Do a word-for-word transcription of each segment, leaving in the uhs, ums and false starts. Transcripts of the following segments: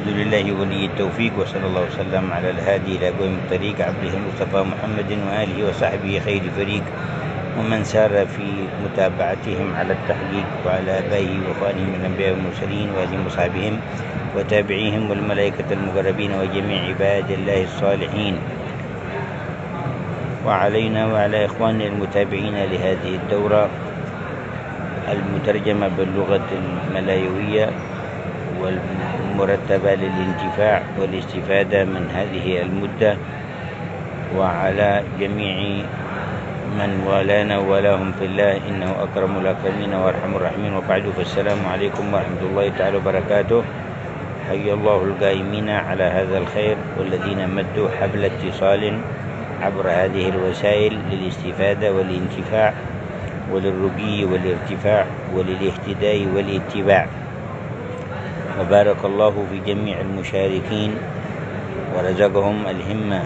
الحمد لله ولي التوفيق، وصلى الله وسلم على الهادي إلى قوم الطريق عبده المصطفى محمد وآله وصحبه خير فريق ومن سار في متابعتهم على التحقيق وعلى آبائه وإخوانهم من الأنبياء والمرسلين وآلهم وصحبهم وتابعيهم والملائكة المقربين وجميع عباد الله الصالحين، وعلينا وعلى إخواننا المتابعين لهذه الدورة المترجمة باللغة الملايوية والمرتبة للانتفاع والاستفادة من هذه المدة، وعلى جميع من والانا ولاهم في الله إنه أكرم الأكرمين وأرحم الراحمين، وبعد، فالسلام عليكم ورحمة الله تعالى وبركاته. حي الله القائمين على هذا الخير والذين مدوا حبل اتصال عبر هذه الوسائل للاستفادة والانتفاع وللرقي والارتفاع وللاهتداء والاتباع، وبارك الله في جميع المشاركين ورزقهم الهمة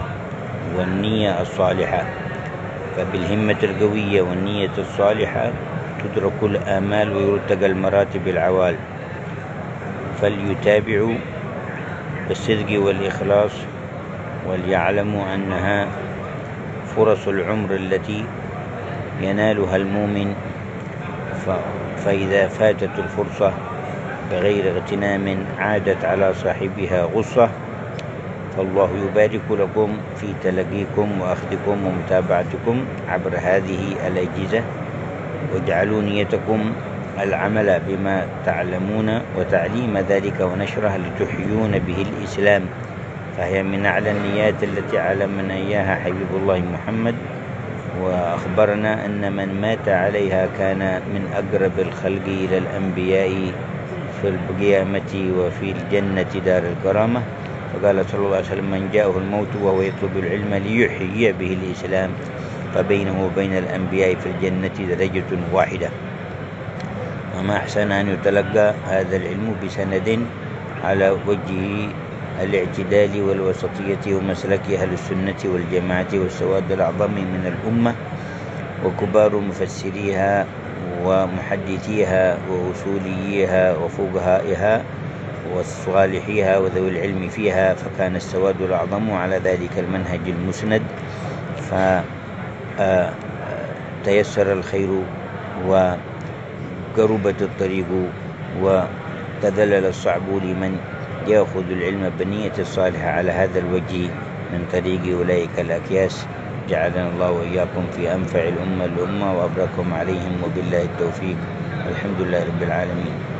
والنية الصالحة، فبالهمة القوية والنية الصالحة تدرك الآمال ويرتقى المراتب العوال، فليتابعوا بالصدق والإخلاص وليعلموا أنها فرص العمر التي ينالها المؤمن، فإذا فاتت الفرصة بغير اغتنام عادت على صاحبها غصة. فالله يبارك لكم في تلقيكم وأخذكم ومتابعتكم عبر هذه الأجهزة، واجعلوا نيتكم العمل بما تعلمون وتعليم ذلك ونشره لتحيون به الإسلام، فهي من أعلى النيات التي علمنا إياها حبيب الله محمد، وأخبرنا أن من مات عليها كان من أقرب الخلق إلى الأنبياء في القيامة وفي الجنة دار الكرامة، فقال صلى الله عليه وسلم: من جاءه الموت وهو يطلب العلم ليحيي به الإسلام فبينه وبين الأنبياء في الجنة درجة واحدة. وما أحسن أن يتلقى هذا العلم بسند على وجه الاعتدال والوسطية ومسلك أهل السنة والجماعة والسواد الأعظم من الأمة وكبار مفسريها ومحدثيها ووصوليها وفقهائها وصالحيها وذوي العلم فيها، فكان السواد الأعظم على ذلك المنهج المسند، فتيسر الخير وقربت الطريق وتذلل الصعب لمن يأخذ العلم بنية الصالحة على هذا الوجه من طريق أولئك الأكياس. جعلنا الله وإياكم في أنفع الأمة الأمة وأبركم عليهم، وبالله التوفيق، الحمد لله رب العالمين.